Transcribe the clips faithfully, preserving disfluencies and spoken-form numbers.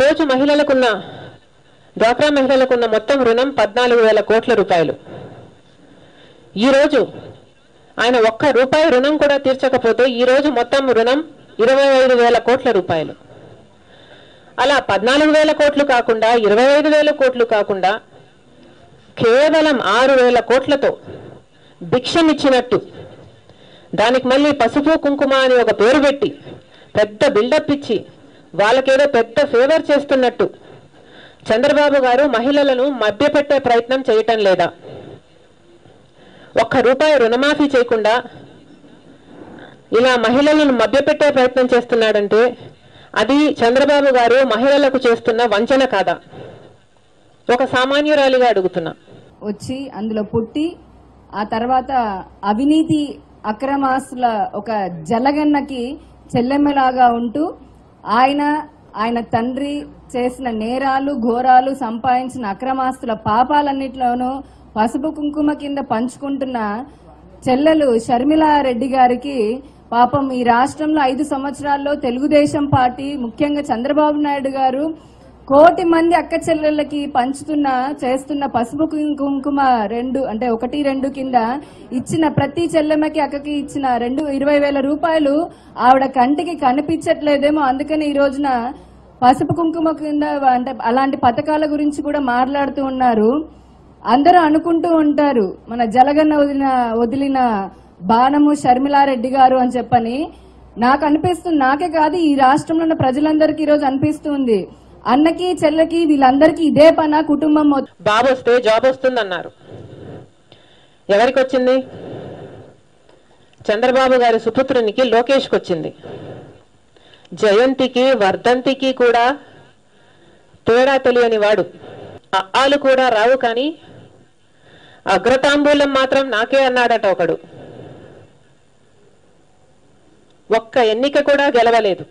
రోజు మహిళలకున్న డ్వాక్రా మహిళలకున్న మొత్తం రుణం పద్నాలుగు వేల కోట్ల రూపాయలు. ఈరోజు ఆయన ఒక్క రూపాయి రుణం కూడా తీర్చకపోతే ఈరోజు మొత్తం రుణం ఇరవై ఐదు వేల కోట్ల రూపాయలు. అలా పద్నాలుగు వేల కోట్లు కాకుండా ఇరవై ఐదు వేల కోట్లు కాకుండా కేవలం ఆరు వేల కోట్లతో భిక్షమిచ్చినట్టు, దానికి మళ్ళీ పసుపు కుంకుమ అని ఒక పేరు పెట్టి పెద్ద బిల్డప్ ఇచ్చి వాళ్ళకేదో పెద్ద ఫేవర్ చేస్తున్నట్టు చంద్రబాబు గారు మహిళలను మభ్యపెట్టే ప్రయత్నం చేయటం లేదా? ఒక్క రూపాయి రుణమాఫీ చేయకుండా ఇలా మహిళలను మభ్యపెట్టే ప్రయత్నం చేస్తున్నాడంటే అది చంద్రబాబు గారు మహిళలకు చేస్తున్న వంచన కాదా? ఒక సామాన్యురాలిగా అడుగుతున్నా. వచ్చి అందులో పుట్టి ఆ తర్వాత అవినీతి అక్రమాస్తుల ఒక జలగన్నకి చెల్లెమ్మలాగా ఉంటూ ఆయన ఆయన తండ్రి చేసిన నేరాలు, ఘోరాలు, సంపాదించిన అక్రమాస్తుల పాపాలన్నిట్లోనూ పసుపు కుంకుమ కింద పంచుకుంటున్న చెల్లెలు షర్మిలారెడ్డి గారికి పాపం ఈ రాష్ట్రంలో ఐదు సంవత్సరాల్లో తెలుగుదేశం పార్టీ, ముఖ్యంగా చంద్రబాబు నాయుడు గారు కోటి మంది అక్క చెల్లెళ్ళకి పంచుతున్న చేస్తున్న పసుపు కుంకుమ రెండు అంటే ఒకటి రెండు కింద ఇచ్చిన ప్రతి చెల్లెమ్మకి అక్కకి ఇచ్చిన రెండు ఇరవై వేల రూపాయలు ఆవిడ కంటికి కనిపించట్లేదేమో, అందుకని ఈ రోజున పసుపు కుంకుమ కింద అంటే అలాంటి పథకాల గురించి కూడా మాట్లాడుతూ ఉన్నారు. అందరూ అనుకుంటూ ఉంటారు మన జలగన్న వదిలిన వదిలిన బాణము షర్మిలారెడ్డి గారు అని చెప్పని. నాకు అనిపిస్తుంది, నాకే కాదు ఈ రాష్ట్రంలో ఉన్న ప్రజలందరికీ ఈరోజు అనిపిస్తుంది, అన్నకి చెల్లకి వీళ్ళందరికీ ఇదే పన. కుటుంబం బాబు వస్తే జాబ్ వస్తుందన్నారు, ఎవరికి వచ్చింది? చంద్రబాబు గారి సుపుత్రునికి లోకేష్కి వచ్చింది. జయంతికి వర్ధంతికి కూడా తేడా తెలియని వాడు. అలు కూడా రావు కానీ అగ్రతాంబూలం మాత్రం నాకే అన్నాడట ఒకడు. ఒక్క ఎన్నిక కూడా గెలవలేదు.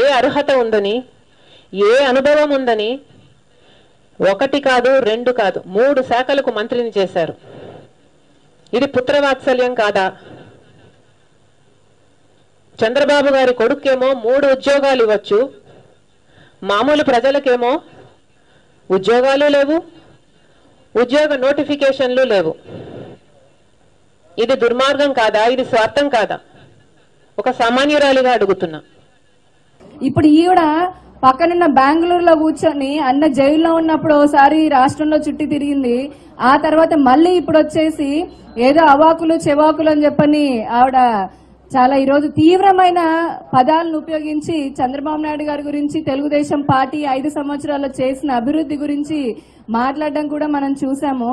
ఏ అర్హత ఉందని, ఏ అనుభవం ఉందని ఒకటి కాదు, రెండు కాదు, మూడు శాఖలకు మంత్రిని చేశారు. ఇది పుత్రవాత్సల్యం కాదా? చంద్రబాబు గారి కొడుకేమో మూడు ఉద్యోగాలు ఇవ్వచ్చు, మామూలు ప్రజలకేమో ఉద్యోగాలు లేవు, ఉద్యోగ నోటిఫికేషన్లు లేవు. ఇది దుర్మార్గం కాదా? ఇది స్వార్థం కాదా? ఒక సామాన్యురాలిగా అడుగుతున్నా. ఇప్పుడు ఈవిడ పక్కనున్న బెంగళూరులో కూర్చొని అన్న జైల్లో ఉన్నప్పుడు ఒకసారి రాష్ట్రంలో చుట్టి తిరిగింది, ఆ తర్వాత మళ్ళీ ఇప్పుడు వచ్చేసి ఏదో అవాకులు చెవాకులు అని చెప్పని ఆవిడ చాలా ఈరోజు తీవ్రమైన పదాలను ఉపయోగించి చంద్రబాబు నాయుడు గారి గురించి, తెలుగుదేశం పార్టీ ఐదు సంవత్సరాల్లో చేసిన అభివృద్ధి గురించి మాట్లాడడం కూడా మనం చూసాము.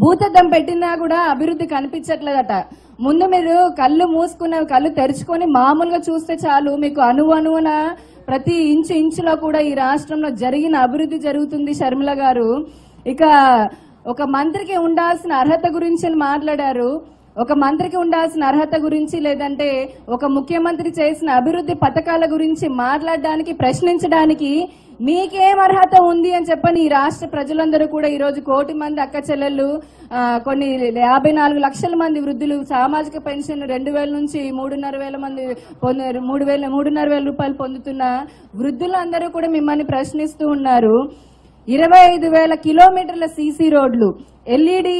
భూతద్దం పెట్టినా కూడా అభివృద్ధి కనిపించట్లేదట. ముందు మీరు కళ్ళు మూసుకున్న కళ్ళు తెరుచుకొని మామూలుగా చూస్తే చాలు, మీకు అనువనువున ప్రతి ఇంచు ఇంచులో కూడా ఈ రాష్ట్రంలో జరిగిన అభివృద్ధి జరుగుతుంది. షర్మిల గారు ఇక ఒక మంత్రికి ఉండాల్సిన అర్హత గురించి మాట్లాడారు. ఒక మంత్రికి ఉండాల్సిన అర్హత గురించి లేదంటే ఒక ముఖ్యమంత్రి చేసిన అభివృద్ధి పథకాల గురించి మాట్లాడడానికి, ప్రశ్నించడానికి మీకేం అర్హత ఉంది అని చెప్పని ఈ రాష్ట్ర ప్రజలందరూ కూడా ఈరోజు కోటి మంది అక్క చెల్లెళ్ళు, కొన్ని యాభై నాలుగు లక్షల మంది వృద్ధులు, సామాజిక పెన్షన్ రెండు వేల నుంచి మూడున్నర వేల మంది పొందారు, మూడు వేల మూడున్నర వేల రూపాయలు పొందుతున్న వృద్ధులందరూ కూడా మిమ్మల్ని ప్రశ్నిస్తూ ఉన్నారు. ఇరవై ఐదు వేల కిలోమీటర్ల సీసీ రోడ్లు, ఎల్ఈడి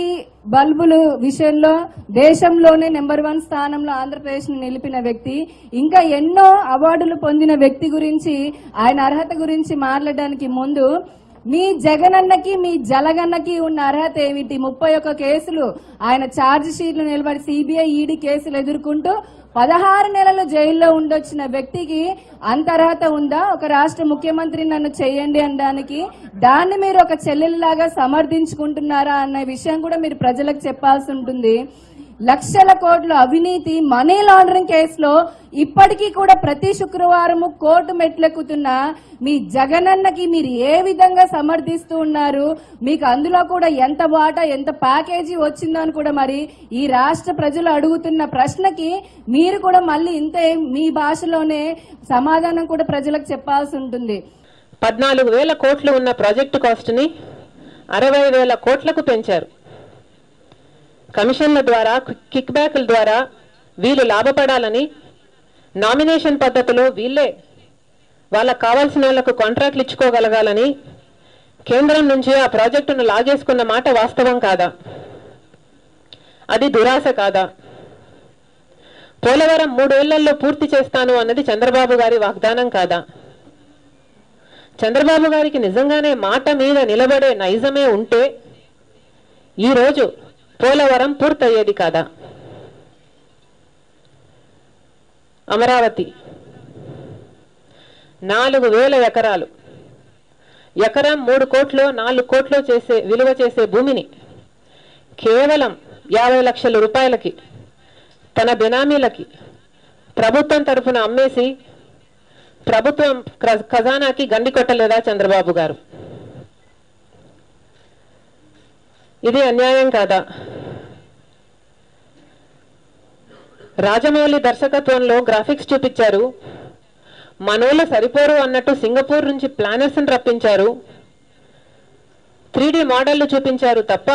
బల్బులు విషయంలో దేశంలోనే నెంబర్ వన్ స్థానంలో ఆంధ్రప్రదేశ్ నిలిపిన వ్యక్తి, ఇంకా ఎన్నో అవార్డులు పొందిన వ్యక్తి గురించి, ఆయన అర్హత గురించి మాట్లాడడానికి ముందు మీ జగనన్నకి మీ జలగన్నకి ఉన్న అర్హత ఏమిటి? ముప్పై ఒక్క కేసులు ఆయన ఛార్జ్ షీట్లు నిలబడి సిబిఐ ఈడీ కేసులు ఎదుర్కొంటూ పదహారు నెలలు జైల్లో ఉండొచ్చిన వ్యక్తికి అంత అర్హత ఉందా? ఒక రాష్ట్ర ముఖ్యమంత్రి నన్ను చేయండి అనడానికి దాన్ని మీరు ఒక చెల్లెల్లాగా సమర్థించుకుంటున్నారా అన్న విషయం కూడా మీరు ప్రజలకు చెప్పాల్సి ఉంటుంది. లక్షల కోట్ల అవినీతి మనీ లాండరింగ్ కేసులో ఇప్పటికీ కూడా ప్రతి శుక్రవారము కోర్టు మెట్లెక్కుతున్న మీ జగనన్నకి మీరు ఏ విధంగా సమర్థిస్తూ ఉన్నారు? మీకు అందులో కూడా ఎంత వాటా, ఎంత ప్యాకేజీ వచ్చిందని కూడా మరి ఈ రాష్ట్ర ప్రజలు అడుగుతున్న ప్రశ్నకి మీరు కూడా మళ్ళీ ఇంతే మీ భాషలోనే సమాధానం కూడా ప్రజలకు చెప్పాల్సి ఉంటుంది. పద్నాలుగు వేల కోట్లు ఉన్న ప్రాజెక్టు కాస్ట్ ని అరవై వేల కోట్లకు పెంచారు. కమిషన్ల ద్వారా, కిక్ బ్యాక్ల ద్వారా వీళ్ళు లాభపడాలని నామినేషన్ పద్ధతిలో వీళ్ళే వాళ్ళకు కావాల్సిన వాళ్ళకు కాంట్రాక్ట్లు ఇచ్చుకోగలగాలని కేంద్రం నుంచి ఆ ప్రాజెక్టును లాగేసుకున్న మాట వాస్తవం కాదా? అది దురాశ కాదా? పోలవరం మూడేళ్లలో పూర్తి చేస్తాను అన్నది చంద్రబాబు గారి వాగ్దానం కాదా? చంద్రబాబు గారికి నిజంగానే మాట మీద నిలబడే నైజమే ఉంటే ఈరోజు పోలవరం పూర్తయ్యేది కాదా? అమరావతి నాలుగు వేల ఎకరాలు ఎకరం మూడు కోట్లు నాలుగు కోట్లు చేసే విలువ చేసే భూమిని కేవలం యాభై లక్షల రూపాయలకి తన బెనామీలకి ప్రభుత్వం తరఫున అమ్మేసి ప్రభుత్వం ఖజానాకి గండి కొట్టలేదా చంద్రబాబు గారు? ఇది అన్యాయం కాదా? రాజమౌళి దర్శకత్వంలో గ్రాఫిక్స్ చూపించారు, మనోళ్ళు సరిపోరు అన్నట్టు సింగపూర్ నుంచి ప్లానర్స్ని రప్పించారు, త్రీ డి మోడళ్లు చూపించారు తప్ప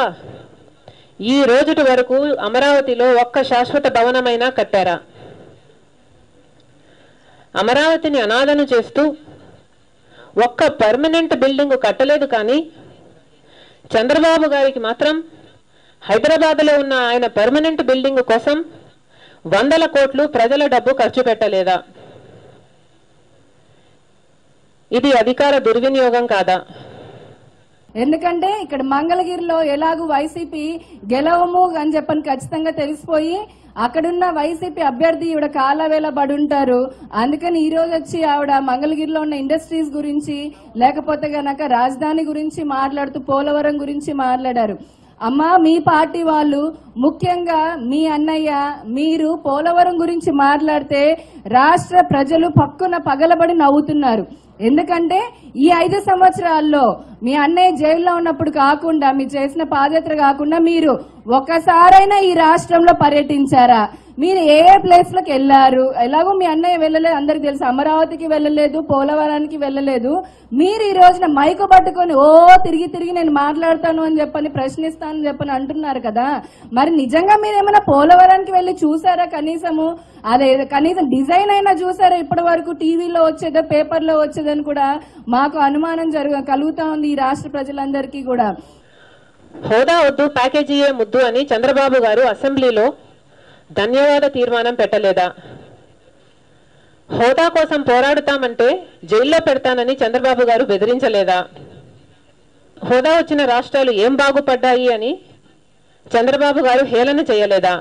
ఈ రోజుటి వరకు అమరావతిలో ఒక్క శాశ్వత భవనమైనా కట్టారా? అమరావతిని అనాథను చేస్తూ ఒక్క పర్మనెంట్ బిల్డింగ్ కట్టలేదు. కానీ చంద్రబాబు గారికి మాత్రం హైదరాబాద్లో ఉన్న ఆయన పర్మనెంట్ బిల్డింగ్ కోసం వందల కోట్లు ప్రజల డబ్బు ఖర్చు పెట్టలేదా? ఇది అధికార దుర్వినియోగం కాదా? ఎందుకంటే ఇక్కడ మంగళగిరిలో ఎలాగూ వైసీపీ గెలవము అని చెప్పని ఖచ్చితంగా తెలిసిపోయి అక్కడున్న వైసీపీ అభ్యర్థి ఈవిడ కాలవేలబడి ఉంటారు. అందుకని ఈ రోజు వచ్చి ఆవిడ మంగళగిరిలో ఉన్న ఇండస్ట్రీస్ గురించి లేకపోతే గనక రాజధాని గురించి మాట్లాడుతూ పోలవరం గురించి మాట్లాడారు. అమ్మ, మీ పార్టీ వాళ్ళు ముఖ్యంగా మీ అన్నయ్య మీరు పోలవరం గురించి మాట్లాడితే రాష్ట్ర ప్రజలు పక్కన పగలబడి నవ్వుతున్నారు. ఎందుకంటే ఈ ఐదు సంవత్సరాల్లో మీ అన్నయ్య జైల్లో ఉన్నప్పుడు కాకుండా మీరు చేసిన పాదయాత్ర కాకుండా మీరు ఒక్కసారైనా ఈ రాష్ట్రంలో పర్యటించారా? మీరు ఏ ఏ ప్లేస్లకు వెళ్ళారు? ఎలాగో మీ అన్నయ్య వెళ్ళలేదు, అందరికి తెలుసు. అమరావతికి వెళ్ళలేదు, పోలవరానికి వెళ్ళలేదు. మీరు ఈ రోజున మైకు పట్టుకొని ఓ తిరిగి తిరిగి నేను మాట్లాడతాను అని చెప్పని ప్రశ్నిస్తానని చెప్పని అంటున్నారు కదా. మరి నిజంగా మీరు ఏమైనా పోలవరానికి వెళ్ళి చూసారా? కనీసము అదే కనీసం డిజైన్ అయినా చూసారా? ఇప్పటి వరకు టీవీలో వచ్చేదో పేపర్లో వచ్చేదని కూడా మాకు అనుమానం జరుగు కలుగుతా ఉంది ఈ రాష్ట్ర ప్రజలందరికీ కూడా. హోదా వద్దు, ప్యాకేజీయే ముద్దు అని చంద్రబాబు గారు అసెంబ్లీలో ధన్యవాద తీర్మానం పెట్టలేదా? హోదా కోసం పోరాడుతామంటే జైల్లో పెడతానని చంద్రబాబు గారు బెదిరించలేదా? హోదా వచ్చిన రాష్ట్రాలు ఏం బాగుపడ్డాయి అని చంద్రబాబు గారు హేళన చేయలేదా?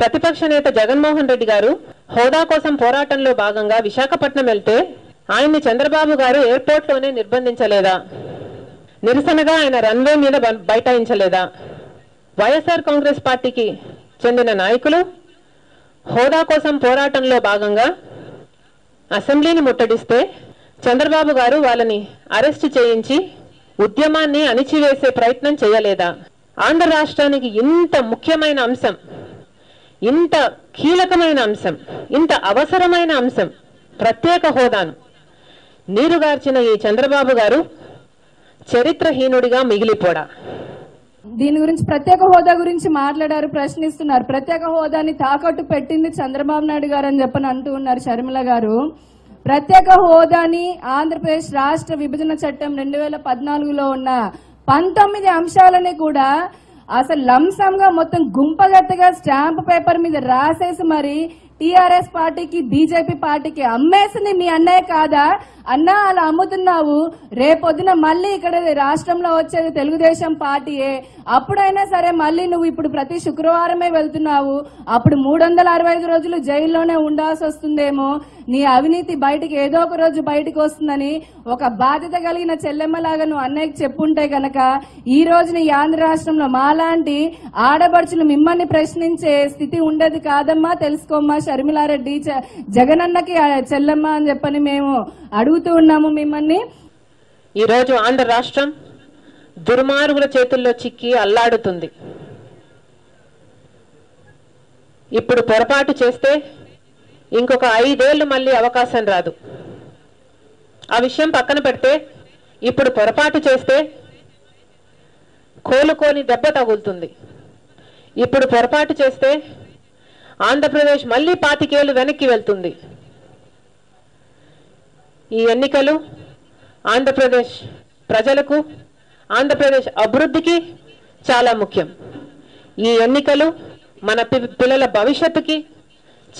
ప్రతిపక్ష నేత జగన్మోహన్ రెడ్డి గారు హోదా కోసం పోరాటంలో భాగంగా విశాఖపట్నం వెళ్తే ఆయన్ని చంద్రబాబు గారు ఎయిర్పోర్ట్లోనే నిర్బంధించలేదా? నిరసనగా ఆయన రన్వే మీద బైఠాయించలేదా? వైఎస్ఆర్ కాంగ్రెస్ పార్టీకి చెందిన నాయకులు హోదా కోసం పోరాటంలో భాగంగా అసెంబ్లీని ముట్టడిస్తే చంద్రబాబు గారు వాళ్ళని అరెస్టు చేయించి ఉద్యమాన్ని అణిచివేసే ప్రయత్నం చేయలేదా? ఆంధ్ర రాష్ట్రానికి ఇంత ముఖ్యమైన అంశం, ఇంత కీలకమైన అంశం, ఇంత అవసరమైన అంశం ప్రత్యేక హోదాను నీరుగార్చిన ఈ చంద్రబాబు గారు చరిత్రహీనుడిగా మిగిలిపోడా? దీని గురించి ప్రత్యేక హోదా గురించి మాట్లాడారు, ప్రశ్నిస్తున్నారు. ప్రత్యేక హోదాని తాకట్టు పెట్టింది చంద్రబాబు నాయుడు గారు అని చెప్పని అంటూ ఉన్నారు షర్మిల గారు. ప్రత్యేక హోదాని ఆంధ్రప్రదేశ్ రాష్ట్ర విభజన చట్టం రెండు వేల పద్నాలుగులో ఉన్న పంతొమ్మిది అంశాలని కూడా అసలు లంసంగా మొత్తం గుంపగట్టుగా స్టాంప్ పేపర్ మీద రాసేసి మరి టీఆర్ఎస్ పార్టీకి బీజేపీ పార్టీకి అమ్మేసింది మీ అన్నయ్య కాదా? అన్నా, అలా అమ్ముతున్నావు, రేపొద్దున మళ్ళీ ఇక్కడ రాష్ట్రంలో వచ్చేది తెలుగుదేశం పార్టీయే, అప్పుడైనా సరే మళ్ళీ నువ్వు ఇప్పుడు ప్రతి శుక్రవారమే వెళ్తున్నావు, అప్పుడు మూడు వందల అరవై ఐదు రోజులు జైల్లోనే ఉండాల్సి వస్తుందేమో, నీ అవినీతి బయటికి ఏదో ఒక రోజు బయటకు వస్తుందని ఒక బాధ్యత కలిగిన చెల్లెమ్మలాగా నువ్వు అన్నయ్యకి చెప్పుంటే గనక ఈ రోజున ఈ ఆంధ్ర రాష్ట్రంలో మాలాంటి ఆడబడుచులు మిమ్మల్ని ప్రశ్నించే స్థితి ఉండేది కాదమ్మా, తెలుసుకోమ్మా షర్మిలారెడ్డి. జగనన్నకి చెల్లమ్మ అని చెప్పని మేము అడుగుతూ ఉన్నాము మిమ్మల్ని. ఈరోజు ఆంధ్ర రాష్ట్రం దుర్మార్గుల చేతుల్లో చిక్కి అల్లాడుతుంది. ఇప్పుడు పొరపాటు చేస్తే ఇంకొక ఐదేళ్లు మళ్ళీ అవకాశం రాదు. ఆ విషయం పక్కన పెడితే ఇప్పుడు పొరపాటు చేస్తే కోలుకోని దెబ్బ తగులుతుంది. ఇప్పుడు పొరపాటు చేస్తే ఆంధ్రప్రదేశ్ మళ్ళీ పాతికేళ్లు వెనక్కి వెళ్తుంది. ఈ ఎన్నికలు ఆంధ్రప్రదేశ్ ప్రజలకు, ఆంధ్రప్రదేశ్ అభివృద్ధికి చాలా ముఖ్యం. ఈ ఎన్నికలు మన పిల్లల భవిష్యత్తుకి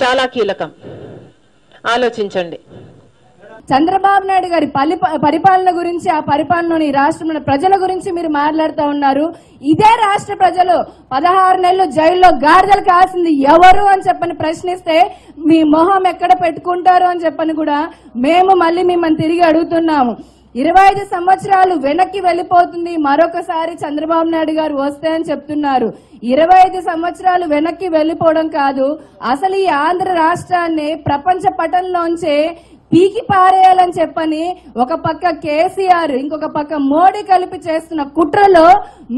చాలా కీలకం. ఆలోచించండి. చంద్రబాబు నాయుడు గారి పరిపాలన గురించి, ఆ పరిపాలనలోని రాష్ట్రంలో ప్రజల గురించి మీరు మాట్లాడుతూ ఉన్నారు. ఇదే రాష్ట్ర ప్రజలు పదహారు నెలలు జైల్లో గాడిదలు కాసింది ఎవరు అని చెప్పని ప్రశ్నిస్తే మీ మొహం ఎక్కడ పెట్టుకుంటారు అని చెప్పని కూడా మేము మళ్ళీ మిమ్మల్ని తిరిగి అడుగుతున్నాము. ఇరవై ఐదు సంవత్సరాలు వెనక్కి వెళ్ళిపోతుంది మరొకసారి చంద్రబాబు నాయుడు గారు వస్తే అని చెప్తున్నారు. ఇరవై ఐదు సంవత్సరాలు వెనక్కి వెళ్ళిపోవడం కాదు, అసలు ఈ ఆంధ్ర రాష్ట్రాన్ని ప్రపంచ పటంలోంచే పీకి పారేయాలని చెప్పని ఒక పక్క కేసీఆర్, ఇంకొక పక్క మోడీ కలిపి చేస్తున్న కుట్రలో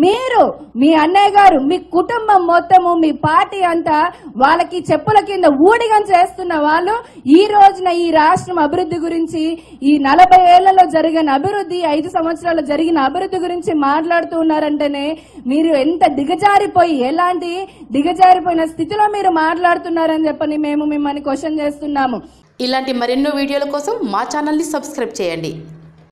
మీరు, మీ అన్నయ్య గారు, మీ కుటుంబం మొత్తము, మీ పార్టీ అంతా వాళ్ళకి చెప్పుల కింద ఊడిగం చేస్తున్న వాళ్ళు ఈ రోజున ఈ రాష్ట్రం అభివృద్ధి గురించి, ఈ నలభై ఏళ్లలో జరిగిన అభివృద్ధి, ఐదు సంవత్సరాలు జరిగిన అభివృద్ధి గురించి మాట్లాడుతూ ఉన్నారంటేనే మీరు ఎంత దిగజారిపోయి, ఎలాంటి దిగజారిపోయిన స్థితిలో మీరు మాట్లాడుతున్నారని చెప్పని మేము మిమ్మల్ని క్వశ్చన్ చేస్తున్నాము. ఇలాంటి మరెన్నో వీడియోల కోసం మా ఛానల్ని సబ్స్క్రైబ్ చేయండి.